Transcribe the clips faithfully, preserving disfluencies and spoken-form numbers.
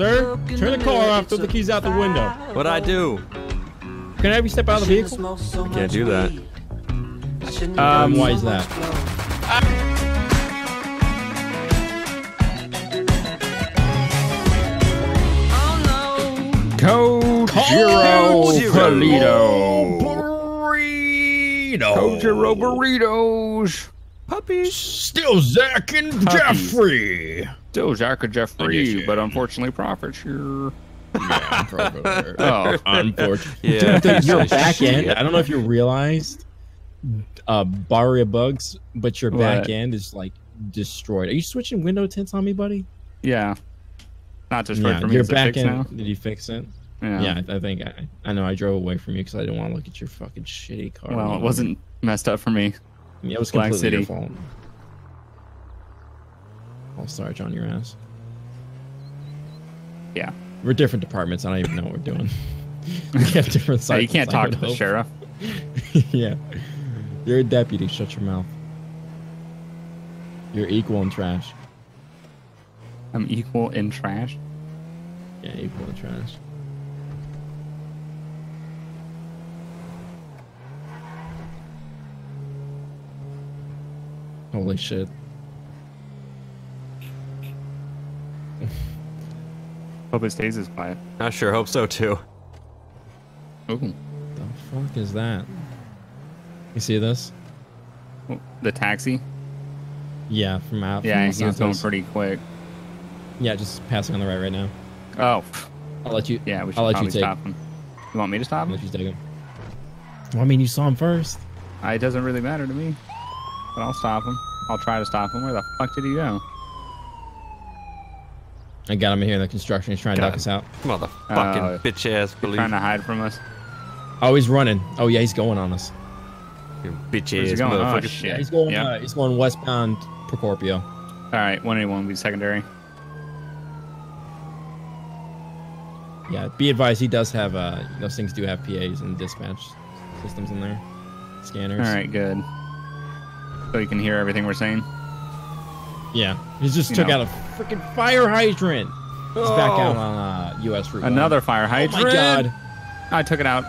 Sir, turn the car off, throw the keys out the window. What'd I do? Can I have you step out of the vehicle? I can't do that. Um, why is that? Kojiro Burrito. Burrito. Kojiro Burritos. Puppies. Still Zach and Puppies. Jeffrey. Still Zach and Jeffrey, but unfortunately, Profit's here. Yeah, Profit. Oh, unfortunately. Yeah. Dude, your back end, I don't know if you realized, uh, Bay Area Buggs, but your back what? end is like destroyed. Are you switching window tints on me, buddy? Yeah. Not destroyed yeah, for me. Your back end, now? Did you fix it? Yeah, yeah I, I think I, I know I drove away from you because I didn't want to look at your fucking shitty car. Well, it wasn't messed up for me. Yeah, it was Black completely City. Your fault. I'll Sarge on your ass. Yeah. We're different departments. I don't even know what we're doing. We have different sides. Yeah, you can't talk to the sheriff. Yeah. You're a deputy. Shut your mouth. You're equal in trash. I'm equal in trash? Yeah, equal in trash. Holy shit. Hope it stays as quiet. I sure hope so too. Ooh. The fuck is that? You see this? The taxi? Yeah, from out. Yeah, he was going pretty quick. Yeah, just passing on the right right now. Oh. I'll let you. Yeah, we should I'll let you take stop him. You want me to stop him? I'll let you take him. Well, I mean, you saw him first. It doesn't really matter to me. But I'll stop him. I'll try to stop him. Where the fuck did he go? I got him in here in the construction. He's trying to duck us out. Motherfucking uh, bitch ass police. Trying to hide from us. Oh, he's running. Oh yeah, he's going on us. You bitch ass motherfucker. Oh, shit. Yeah, he's going. Yep. Uh, he's going westbound Procopio. All right, one eighty-one will be secondary. Yeah, be advised. He does have uh, those things do have P As and dispatch systems in there, scanners. All right, good. So you can hear everything we're saying. Yeah, he just you took know. out a freaking fire hydrant. He's oh. back out on uh, U S Route. Another fire hydrant. Oh my god! I took it out.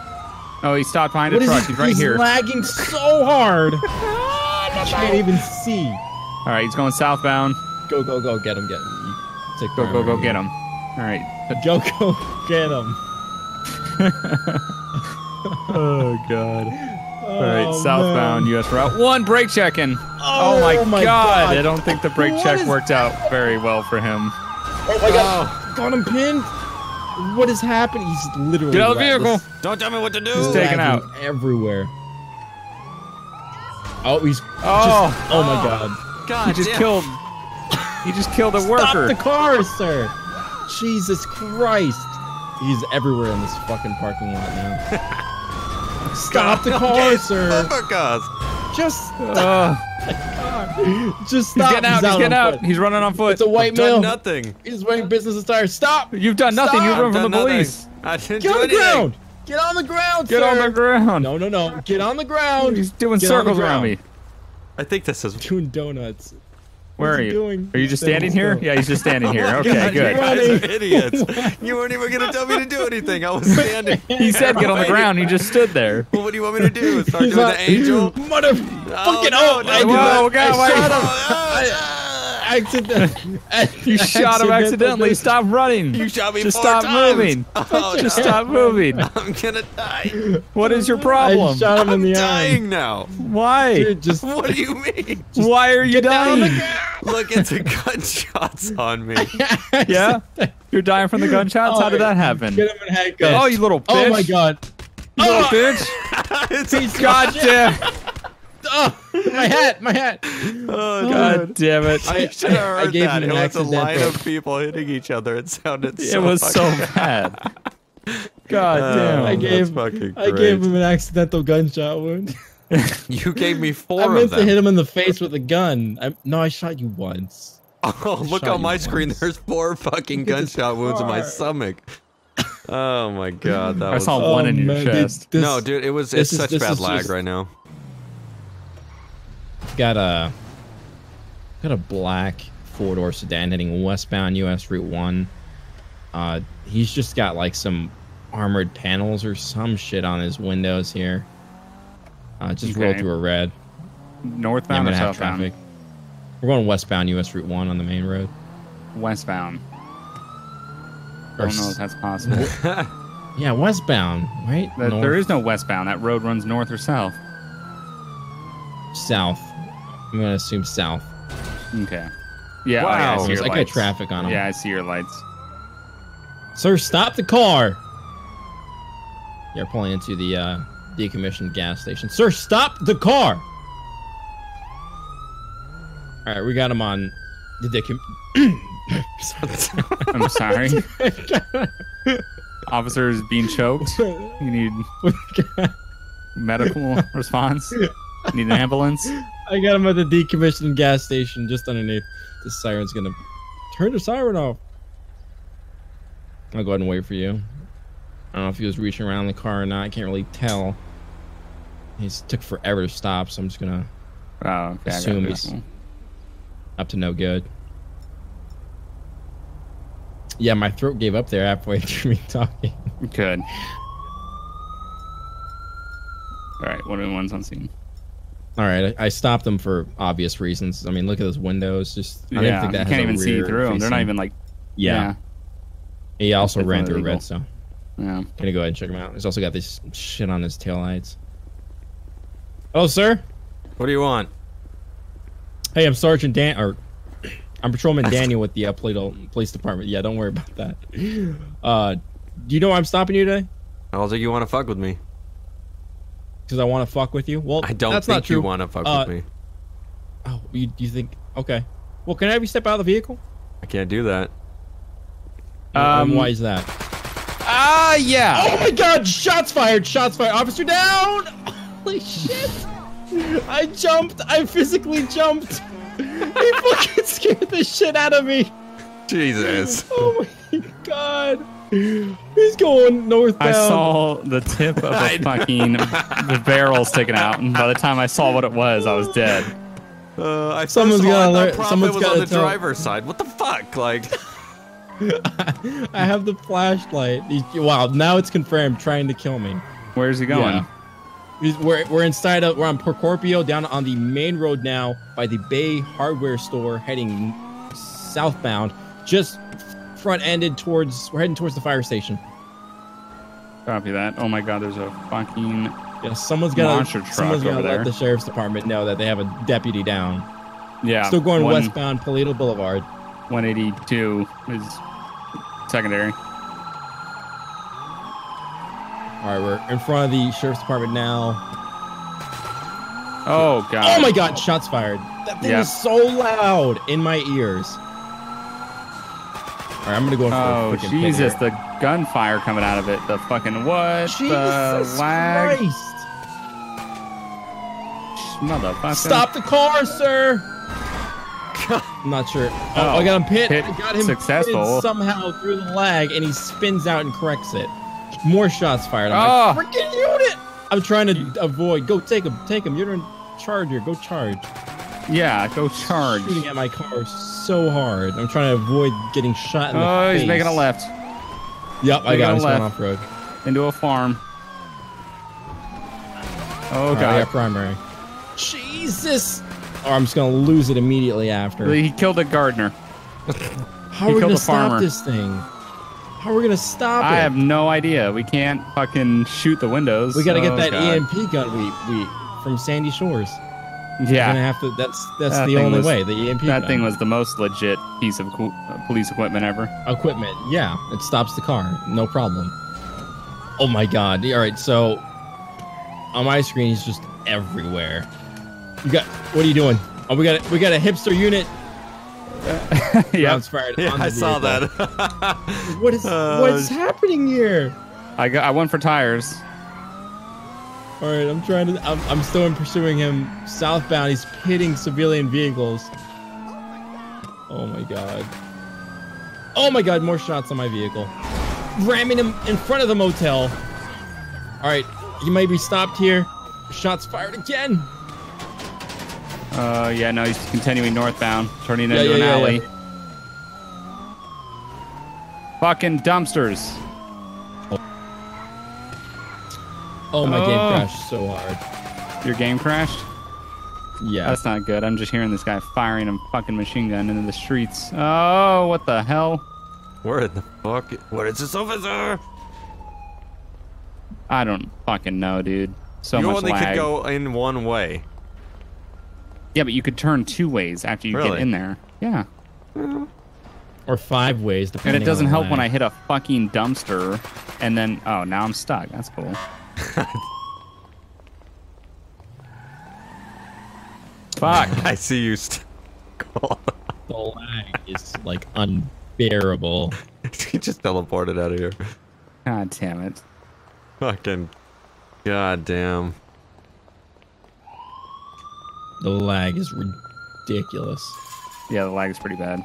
Oh, he stopped behind what a truck. He, he's right he's here. He's lagging so hard. I can't even see. All right, he's going southbound. Go go go! Get him! Get him! Take go go go! Here. Get him! All right, go go get him! Oh god. All right, oh, southbound man. U S Route one brake check-in. Oh, oh my, my god. god! I don't think the brake what check worked that? out very well for him. Oh my god! Got him pinned. What is happening? He's literally get out of the vehicle. Let's, don't tell me what to do. He's taken out everywhere. Oh, he's. Oh, just, oh my god! God, he just damn. killed. He just killed a Stop worker. Stop the car, sir! Jesus Christ! He's everywhere in this fucking parking lot now. Stop the car, sir. Just stop the car. Just stop. He's getting out. He's, he's, getting out. He's running on foot. It's a white male. Done nothing. He's wearing business attire. Stop. You've done nothing. Stop. You've run from the nothing. police. I didn't Get do on anything. the ground. Get on the ground, Get sir. Get on the ground. No, no, no. Get on the ground. He's doing Get circles around me. I think this is doing donuts. Where are you? Doing? Are you just standing here? Yeah, he's just standing here. Okay, God, good. You guys are idiots. You weren't even going to tell me to do anything. I was standing. He said get on the ground. He just stood there. Well, what do you want me to do? Start he's doing not, the angel? Motherfucking oh, no, no, whoa, God, I shot him. I, I, accident, I, you I shot him accidentally. Stop running. You shot me just four stop times. Moving. Oh, just no. stop moving. I'm going to die. What is your problem? I shot him I'm in the dying eye. now. Why? Dude, just, what do you mean? Just Why are you dying? Look, it's a gunshots on me. Yeah? You're dying from the gunshots? Oh, How did that happen? Get him in handcuffs. Oh, you little bitch. Oh, my God. You oh. little bitch. It's He's God damn. Oh, my hat. My hat. Oh, God oh. damn it. I, should have heard I gave that. It was a line of people hitting each other. It sounded so It was so bad. God oh, damn. I gave, I gave him an accidental gunshot wound. You gave me four I of them. I meant to hit him in the face with a gun. I, no, I shot you once. Oh, I look on my once. screen. There's four fucking gunshot wounds in my stomach. Oh my god, that I was... I saw one oh, in your man. chest. Dude, this, no, dude, it was it's is, such bad lag just... right now. Got a... Got a black four-door sedan heading westbound U S Route one. Uh, he's just got like some armored panels or some shit on his windows here. Uh, just okay. rolled through a red. Northbound yeah, or southbound? Traffic. We're going westbound U S Route one on the main road. Westbound. I don't know if that's possible. Yeah, westbound, right? The, there is no westbound. That road runs north or south. South. I'm going to assume south. Okay. Yeah, wow. I, I, see your I got traffic on them. Yeah, I see your lights. Sir, stop the car. You're pulling into the uh, decommissioned gas station. Sir, stop the car. All right, we got him on the decom... I'm sorry. Officer is being choked. You need medical response. You need an ambulance. I got him at the decommissioned gas station just underneath. The siren's gonna turn the siren off. I'll go ahead and wait for you. I don't know if he was reaching around the car or not. I can't really tell. He's took forever to stop, so I'm just gonna oh, okay, assume he's up to no good. Yeah, my throat gave up there halfway through me talking. Good. All right, one of the ones on scene. All right, I, I stopped them for obvious reasons. I mean, look at those windows. Just I yeah, didn't think that you can't even see through them. They're not even like. Yeah. yeah. He also ran through illegal. red, so. Yeah. I'm gonna go ahead and check him out. He's also got this shit on his taillights. Oh, sir. What do you want? Hey, I'm Sergeant Dan. Or I'm Patrolman Daniel with the uh, Plato Police Department. Yeah, don't worry about that. Uh, do you know why I'm stopping you today? I don't think you want to fuck with me. Because I want to fuck with you? Well, I don't that's think not true. you want to fuck uh, with me. Oh, you, you think... Okay. Well, can I have you step out of the vehicle? I can't do that. Um, why is that? Ah, uh, yeah. Oh, my God. Shots fired. Shots fired. Officer down. Holy shit. I jumped. I physically jumped. He fucking scared the shit out of me. Jesus. Oh my god. He's going northbound. I saw the tip of a fucking the barrel sticking out, and by the time I saw what it was, I was dead. Uh, I someone's got the problem. Someone's was got on the driver's side. What the fuck? Like, I have the flashlight. He, wow, now it's confirmed. Trying to kill me. Where's he going? Yeah. We're, we're inside of, we're on Procopio, down on the main road now by the Bay Hardware Store, heading southbound, just front-ended towards, we're heading towards the fire station. Copy that. Oh my god, there's a fucking yeah, someone's gotta, monster truck someone's gotta over let there. the sheriff's department know that they have a deputy down. Yeah. Still going one, westbound Palito Boulevard. one eighty-two is secondary. All right, we're in front of the sheriff's department now. Oh god! Oh my god! Shots fired. That thing yeah. is so loud in my ears. All right, I'm gonna go in for oh, a freaking Jesus! The gunfire coming out of it. The fucking what? Jesus the lag. Christ! Motherfucker! Stop the car, sir. God. I'm not sure. Oh, oh, I got him pit. I got him successful somehow through the lag, and he spins out and corrects it. More shots fired. I'm oh. like, freaking unit! I'm trying to avoid. Go take him. Take him. You're in charge here. Go charge. Yeah, go charge. Shooting at my car so hard. I'm trying to avoid getting shot in the oh, face. Oh, he's making a left. Yep, I got him. He's going off road. Into a farm. Oh, God. I got primary. Jesus! Or I'm just going to lose it immediately after. He killed a gardener. How he are we going to stop farmer. this thing? How are we gonna stop I it? I have no idea. We can't fucking shoot the windows. We gotta oh, get that God. E M P gun we we from Sandy Shores. Yeah, We're gonna have to. That's that's that the only was, way. The E M P. That gun. thing was the most legit piece of police equipment ever. Equipment, yeah. It stops the car, no problem. Oh my God! All right, so on my screen, he's just everywhere. You got? What are you doing? Oh, we got we got a hipster unit. yeah, I saw that. what is uh, what's happening here? I got I went for tires. All right, I'm trying to. I'm, I'm still in pursuing him southbound. He's hitting civilian vehicles. Oh my god. Oh my god! More shots on my vehicle. ramming him in front of the motel. All right, you may be stopped here. Shots fired again. Uh, yeah, no, he's continuing northbound, turning yeah, into yeah, an yeah, alley. Yeah. Fucking dumpsters. Oh, oh my oh. game crashed so hard. Your game crashed? Yeah. That's not good. I'm just hearing this guy firing a fucking machine gun into the streets. Oh, what the hell? Where the fuck? Where is this officer? I don't fucking know, dude. So you much only lag. Could go in one way. Yeah, but you could turn two ways after you really? Get in there. Yeah. Or five ways, depending on. And it doesn't help lag. When I hit a fucking dumpster and then, oh, now I'm stuck. That's cool. Fuck. I see you still. The lag is like unbearable. He just teleported out of here. God damn it. Fucking god damn. The lag is ridiculous. Yeah, the lag is pretty bad.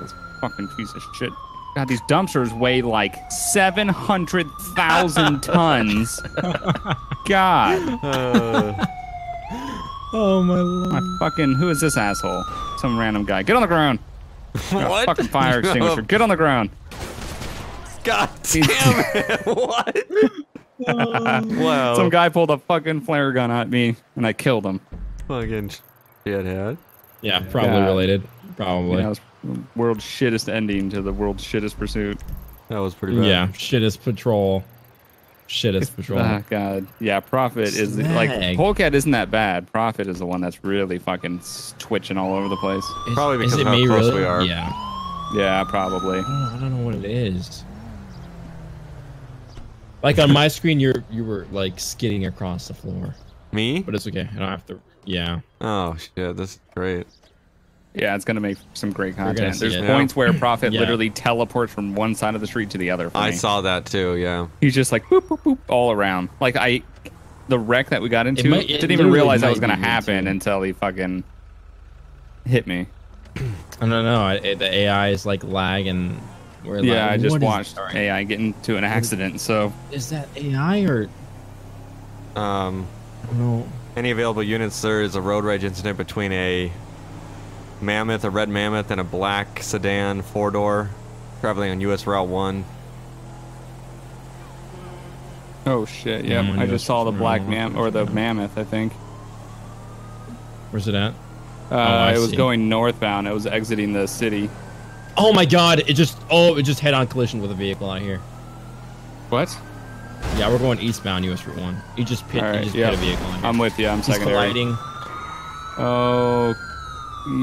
This fucking piece of shit. God, these dumpsters weigh like seven hundred thousand tons. God. Uh, oh, my Lord. My fucking, who is this asshole? Some random guy. Get on the ground. What? Fucking fire extinguisher. Get on the ground. God damn it. What? Wow. Some guy pulled a fucking flare gun at me and I killed him. Fucking shithead. Yeah, probably God. Related. Probably. Yeah, world's shittest ending to the world's shittest pursuit. That was pretty bad. Yeah, shittest patrol. Shittest it's, patrol. Oh, God. Yeah, Prophet Snag. Is like Polecat isn't that bad. Prophet is the one that's really fucking twitching all over the place. Is, probably because of how close really? We are. Yeah. Yeah, probably. I don't know what it is. Like on my screen, you you were like skidding across the floor. Me? But it's okay. I don't have to. Yeah. Oh shit, this is great. Yeah, it's gonna make some great content. There's it. Points where Prophet yeah. literally teleports from one side of the street to the other. I saw that too. Yeah. He's just like boop boop boop all around. Like I, the wreck that we got into, it might, it didn't even realize that was gonna happen too. Until he fucking hit me. I don't know. It, the A I is like lagging. We're yeah, like, I just watched is, A I get into an accident, is, so... Is that A I or... Um... No. Any available units, there is a road rage incident between a mammoth, a red mammoth, and a black sedan four-door traveling on U S Route one. Oh, shit, yeah. Mm, I just saw the black mam- or the mammoth, I think. Where's it at? Uh, oh, it was see. Going northbound. It was exiting the city. Oh my God! It just oh, it just head-on collision with a vehicle out here. What? Yeah, we're going eastbound U S Route one. You just pit, right, you just yeah. pit a vehicle. In here. I'm with you. I'm secondary. Colliding. Oh,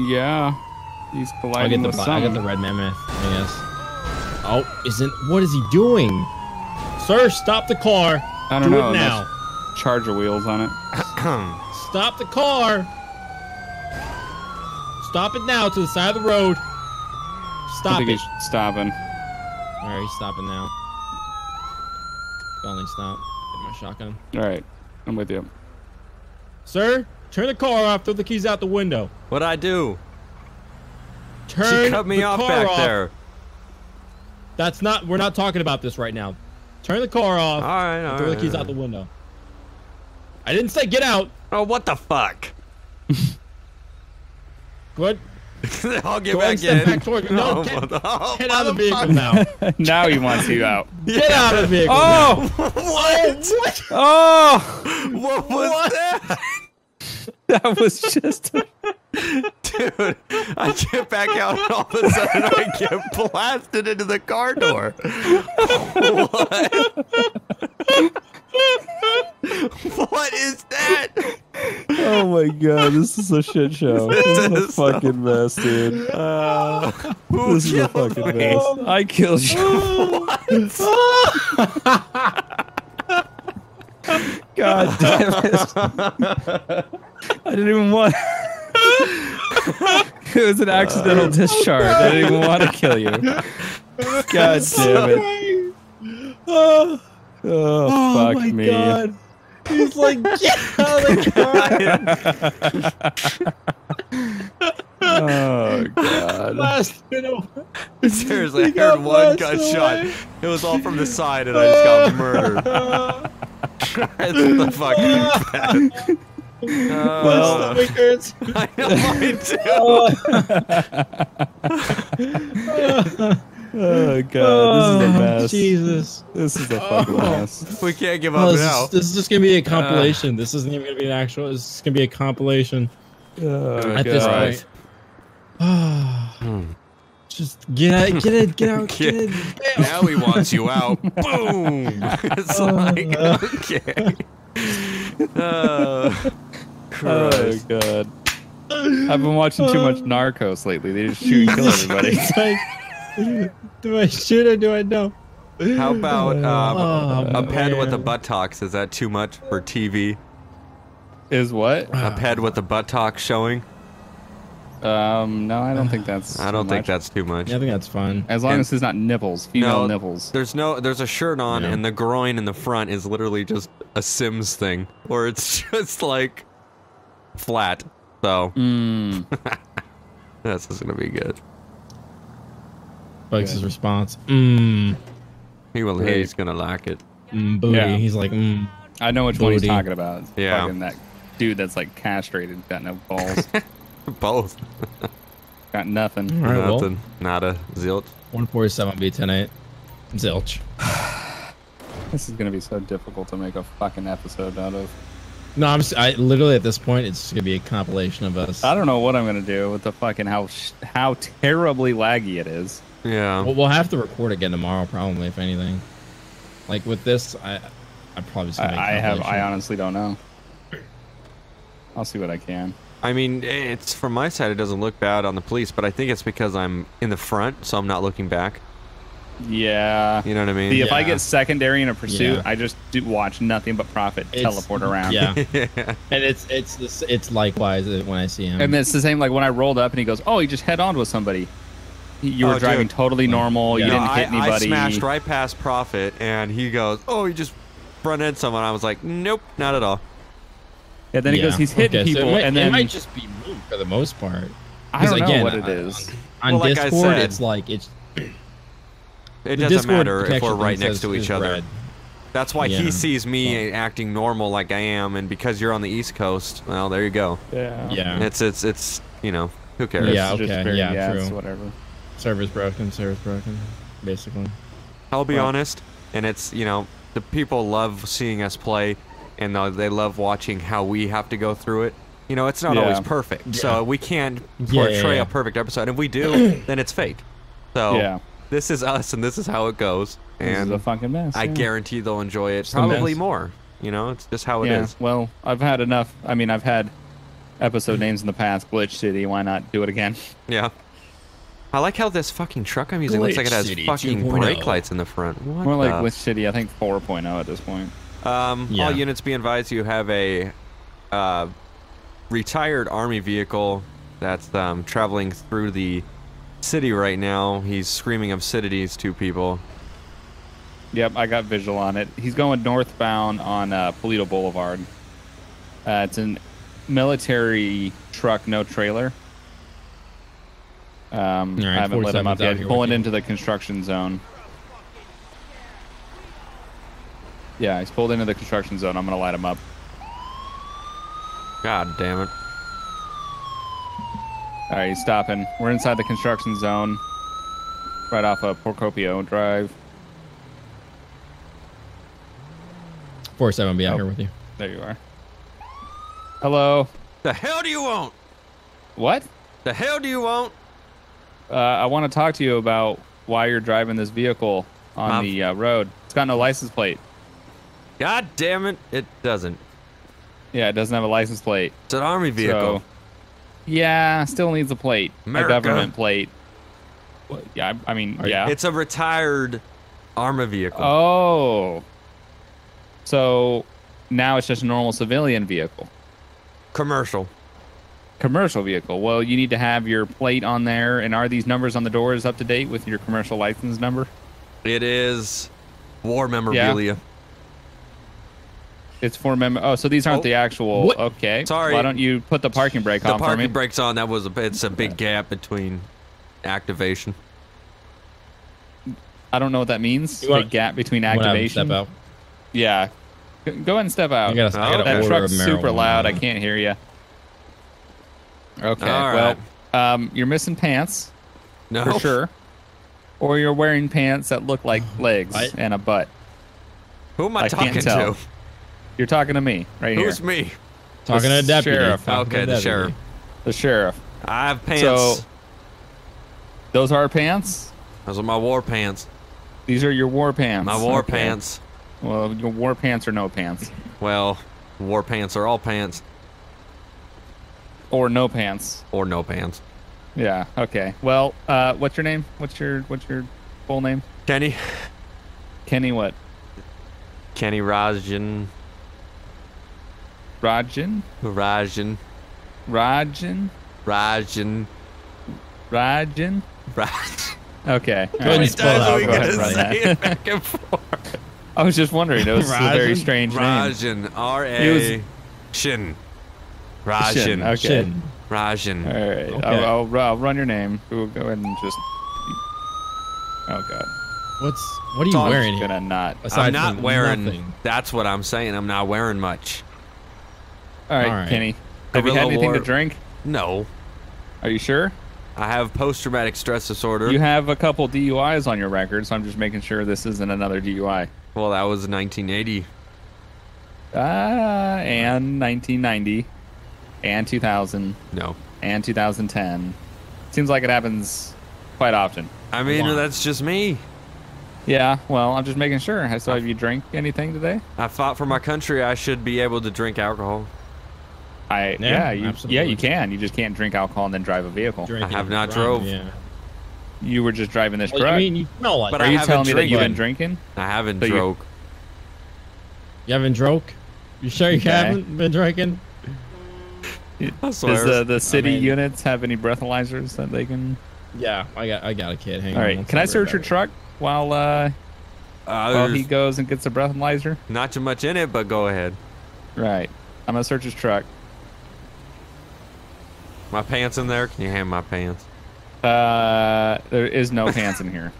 yeah. He's colliding with something. I got the red mammoth. I guess. Oh, isn't what is he doing? Sir, stop the car. I don't Do know. It now. Charger wheels on it. Stop the car. Stop it now to the side of the road. Stop it. He's stopping. Alright, he's stopping now. Finally stop. Get my shotgun. Alright, I'm with you. Sir, turn the car off. Throw the keys out the window. What'd I do? Turn she cut me the off car back off. There. That's not... We're not talking about this right now. Turn the car off. Alright, alright. Throw right, the keys right. out the window. I didn't say get out. Oh, what the fuck? Good. I'll get Go back in. Back no, no, get, oh, get out of the vehicle now. Now he wants you out. Get yeah. out of the vehicle. Oh, now. What? What? Oh, what was what? That? That was just, a... dude. I get back out, and all of a sudden I get blasted into the car door. What? What is that? Oh my God, this is a shit show. This, this is, is a fucking so... mess, dude. Uh, this is a fucking me? Mess. I killed you. God damn it. I didn't even want... It was an accidental uh, discharge. I didn't even want to kill you. God damn it. Oh. Oh, oh fuck my me. God. He's like, get out of the car. Oh god! Blasted away. Seriously, I heard one gunshot. Away. It was all from the side, and I just got murdered. That's the fucking bad. Well, my stomach hurts. I know, mine too. Oh god, oh, this is a mess. Jesus, this is a fucking oh. mess. We can't give up oh, this now. Is, this is just gonna be a compilation. Uh, this isn't even gonna be an actual. This is gonna be a compilation. Oh, at god. This point. Oh. Just get out, get it, get out, get it. Now he wants you out. Boom! It's oh, like uh, okay. uh, oh god. I've been watching too much Narcos lately. They just shoot and kill everybody. Do I shoot or do I know? How about um, oh, a ped man. with a buttocks? Is that too much for T V? Is what? A ped with a buttocks showing? Um, no, I don't think that's. I don't much. think that's too much. Yeah, I think that's fine. As long and, as it's not nipples, female no, nipples. There's no, there's a shirt on, yeah. and the groin in the front is literally just a Sims thing, or it's just like flat. So mm. This is gonna be good. Buggs' response. Mmm. He will. Right. He's gonna like it. Mm, booty. Yeah. He's like. Mm, I know which booty. one he's talking about. It's yeah. Fucking that dude that's like castrated, got no balls. Both. Got nothing. All right, nothing. Well, not a zilch. one forty-seven v ten eight. Zilch. This is gonna be so difficult to make a fucking episode out of. No, I'm. I literally at this point, it's just gonna be a compilation of us. I don't know what I'm gonna do with the fucking how sh how terribly laggy it is. Yeah. Well, we'll have to record again tomorrow, probably. If anything, like with this, I, I probably. Just gonna I, make I have. I honestly don't know. I'll see what I can. I mean, it's from my side, it doesn't look bad on the police, but I think it's because I'm in the front, so I'm not looking back. Yeah. You know what I mean? See, if yeah. I get secondary in a pursuit, yeah. I just do watch nothing but profit it's, teleport around. Yeah. yeah. And it's it's this, it's likewise when I see him. And it's the same like when I rolled up and he goes, "Oh, you just head on with somebody. You were oh, driving dude. totally normal. Yeah. You no, didn't hit I, anybody." I smashed right past Profit and he goes, "Oh, you just front end someone." I was like, "Nope, not at all." And then yeah. he goes, "He's hitting okay, people." So it might, and then it might just be moved for the most part. I don't again, know what it is. On, on well, Discord, like I said, it's like it's. It doesn't Discord matter if we're right next to each other. Red. That's why yeah. he sees me yeah. acting normal like I am, and because you're on the East Coast, well, there you go. Yeah. Yeah. It's it's it's you know, who cares? Yeah. Okay. Just very, yeah. yeah true. It's whatever. Server's broken. Server's broken. Basically. I'll be well, honest, and it's you know the people love seeing us play, and they love watching how we have to go through it. You know, it's not yeah. always perfect, yeah. so we can't portray yeah, yeah, yeah. a perfect episode. If we do, then it's fake. So. Yeah. This is us, and this is how it goes. And this is a fucking mess. Yeah. I guarantee they'll enjoy it probably more. You know, it's just how it yeah. is. Well, I've had enough. I mean, I've had episode names in the past. Glitch City. Why not do it again? Yeah. I like how this fucking truck I'm using Glitch looks like it has City fucking brake lights in the front. What more the... like Glitch City, I think four point oh at this point. Um, yeah. All units be advised. You have a uh, retired Army vehicle that's um, traveling through the city right now. He's screaming obscenities to people. Yep, I got visual on it. He's going northbound on uh, Polito Boulevard. Uh, it's a military truck, no trailer. Um, right, I haven't lit him up yet. Pulling into the construction zone. Yeah, he's pulled into the construction zone. I'm gonna light him up. God damn it. All right, he's stopping. We're inside the construction zone, right off of Procopio Drive. four seven, be out oh, here with you. There you are. Hello. The hell do you want? What? The hell do you want? Uh, I want to talk to you about why you're driving this vehicle on Mom. the uh, road. It's got no license plate. God damn it! It doesn't. Yeah, it doesn't have a license plate. It's an Army vehicle. So, yeah, still needs a plate. America. A government plate. Well, yeah, I, I mean, Are yeah. It's a retired Army vehicle. Oh. So now it's just a normal civilian vehicle. Commercial. Commercial vehicle. Well, you need to have your plate on there. And are these numbers on the doors up to date with your commercial license number? It is war memorabilia. Yeah. It's four member. Oh, so these aren't oh. the actual. What? Okay. Sorry. Why don't you put the parking brake on for me? The parking brake's on. That was a. It's a big gap between activation. I don't know what that means. The gap between activation. Step out. Yeah. Go ahead and step out. Gotta, oh, that truck's super loud. I can't hear you. Okay. All right. Well, um, you're missing pants. No. For sure. Or you're wearing pants that look like legs I, and a butt. Who am I, I talking to? You're talking to me right Who's here. Who's me? Talking the to a deputy. Sheriff. Okay, the deputy. sheriff. The sheriff. I have pants. So, those are pants? Those are my war pants. These are your war pants. My war okay. pants. Well, your war pants or no pants. Well, war pants are all pants. Or no pants. Or no pants. Yeah. Okay. Well, uh, what's your name? What's your What's your full name? Kenny. Kenny what? Kenny Rajan. Rajan. Rajan. Rajan. Rajan. Rajan. Rajan. Okay. How many times are we gonna say it back and forth? I was just wondering. It was a very strange name. Rajan. R A. Shin. Rajan. Okay. Rajan. All right. Okay. I'll, I'll, I'll run your name. We'll go ahead and just. Oh God. What's what are you Talk wearing? Gonna not. I'm not wearing. Nothing. That's what I'm saying. I'm not wearing much. All right, All right. Kenny. Have Gorilla you had anything war. to drink? No. Are you sure? I have post-traumatic stress disorder. You have a couple D U Is on your record, so I'm just making sure this isn't another D U I. Well, that was nineteen eighty. Ah, uh, and nineteen ninety. And two thousand. No. And two thousand ten. Seems like it happens quite often. I mean, wow. that's just me. Yeah, well, I'm just making sure. So have you drank anything today? I fought for my country. I should be able to drink alcohol. I Yeah, yeah, you, yeah, you can. You just can't drink alcohol and then drive a vehicle. Drinking I have not drive, drove. Yeah. You were just driving this well, truck. I mean, you smell like but Are I you telling me that you've been drinking? I haven't so drunk. You... you haven't drunk? You sure you okay. haven't been drinking? Does the, the city I mean, units have any breathalyzers that they can? Yeah, I got I got a kid. Hang All right, on, can I search your truck while uh, uh while he goes and gets a breathalyzer? Not too much in it, but go ahead. Right, I'm gonna search his truck. My pants in there? Can you hand my pants? Uh, there is no pants in here.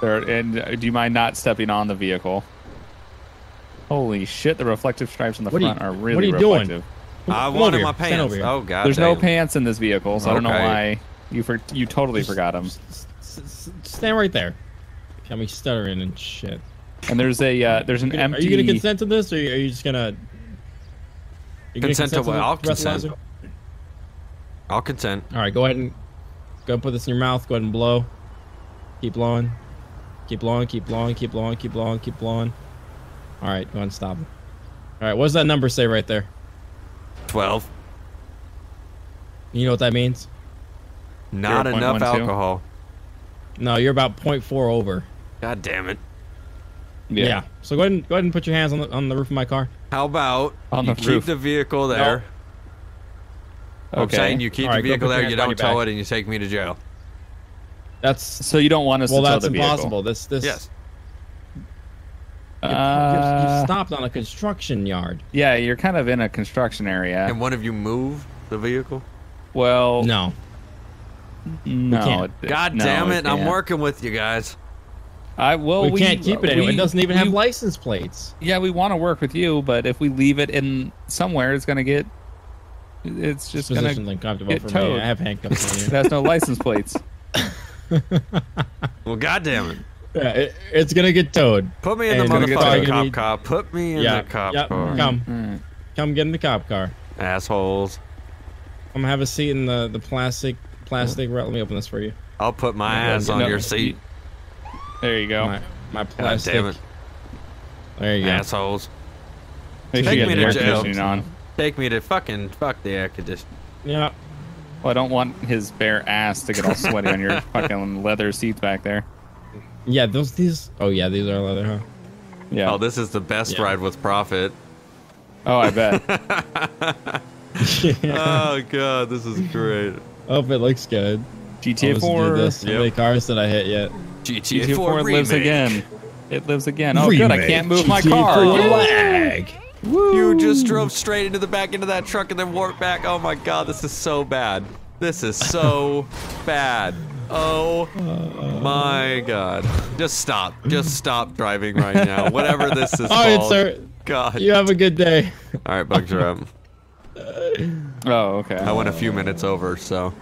There, and uh, do you mind not stepping on the vehicle? Holy shit, the reflective stripes on the what front are, you, are really what are you reflective. Doing? I wanted my pants. Oh, God. There's no pants in this vehicle, so okay. I don't know why. You for, you totally just, forgot them. Stand right there. Got me stuttering and shit. And there's a uh, there's an are empty... Are you going to consent to this, or are you just going to... Consent to what? I'll consent. I'll consent. All right, go ahead and go and put this in your mouth. Go ahead and blow. Keep blowing. Keep blowing, keep blowing, keep blowing, keep blowing, keep blowing. All right, go ahead and stop him. All right, what does that number say right there? twelve. You know what that means? Not enough alcohol. No, you're about point four over. God damn it. Yeah. yeah. So go ahead and go ahead and put your hands on the on the roof of my car. How about on the you roof. keep the vehicle there? No. Okay. I'm saying you keep right, the vehicle there, you don't tow it, and you take me to jail. That's so you don't want us well, to tow the vehicle. Well, that's impossible. This this. Yes. You uh, stopped on a construction yard. Yeah, you're kind of in a construction area. And one of you moved the vehicle? Well, no. No. It, God no, damn it! it I'm working with you guys. I well, we, we can't keep it anyway. It doesn't even we, have license plates. Yeah, we want to work with you, but if we leave it in somewhere, it's gonna get. It's just this gonna uncomfortable get for towed. Me. I have handcuffs on you. It has no license plates. Well, God damn it. Yeah, it, it's gonna get towed. Put me in and the motherfucking cop be... car. Put me in yeah, the cop yeah, car. Come, right. come get in the cop car. Assholes. I'm gonna have a seat in the the plastic plastic. Right, let me open this for you. I'll put my I'm ass on your seat. There you go. My, my plastic. God damn it. There you go. Assholes. Make Take sure me to jail. On. Take me to fucking fuck the air conditioning. Yeah. Well, I don't want his bare ass to get all sweaty on your fucking leather seats back there. Yeah, those these. Oh yeah, these are leather, huh? Yeah. Oh, this is the best yeah. ride with profit. Oh, I bet. yeah. Oh god, this is great. Oh, it looks good. G T A four. This yep. How many cars did I hit yet? G T A, G T A four, four lives again. It lives again. Oh, Remake. Good. I can't move G T A my car. Lag. Woo. You just drove straight into the back into that truck and then warped back. Oh my God, this is so bad. This is so bad. Oh uh, my God. Just stop. Just stop driving right now. Whatever this is. All called. Right, sir. God. You have a good day. All right, Bugs are up. Oh, okay. I went a few minutes over, so.